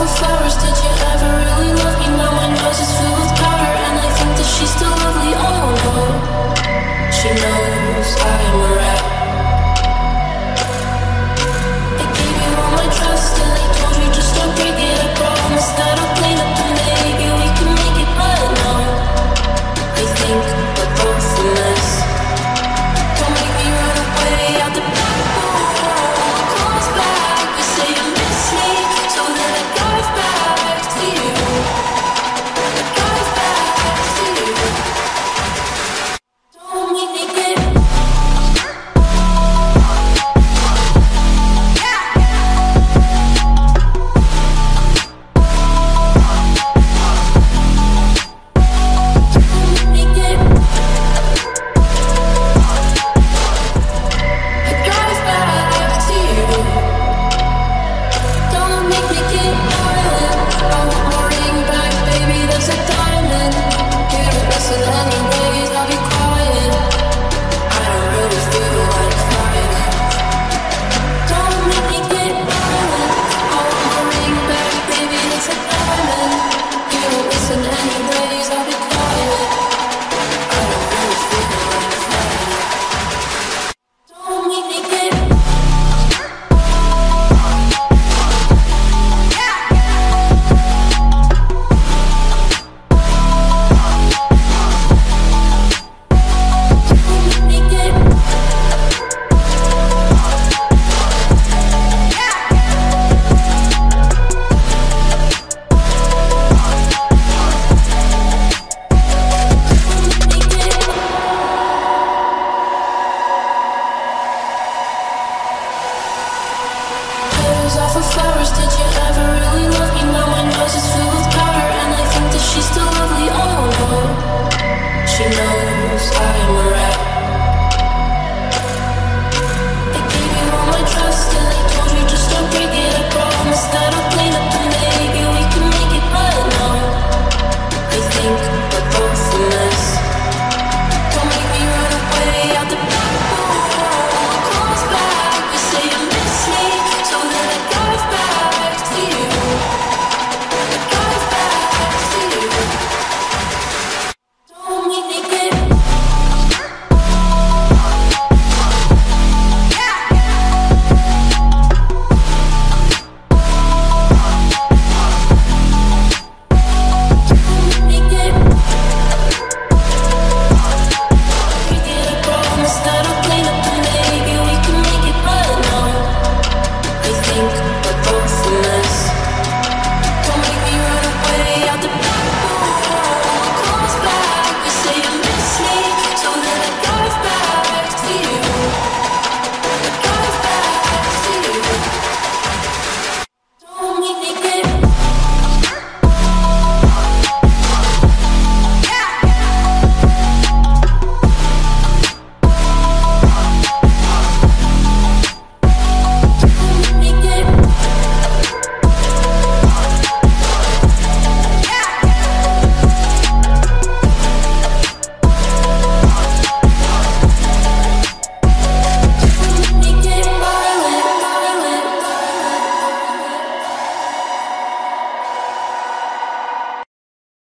for flowers. Did you ever really love me? Now my nose is filled with powder, and I think that she's still lovely. Oh no, she knows I am a rat. I gave you all my trust, and I told you just don't break it. I promise that I'll clean up, and maybe we can make it. But no, I think we're both in this. Don't make me run away out the back door. When it comes back, you say you miss me, so then I drive back to you. I drive back to you. Don't make me give up. For flowers, did you ever really love me? Now my nose is filled with powder, and I think that she's still lovely. Oh no, she knows I am a rat.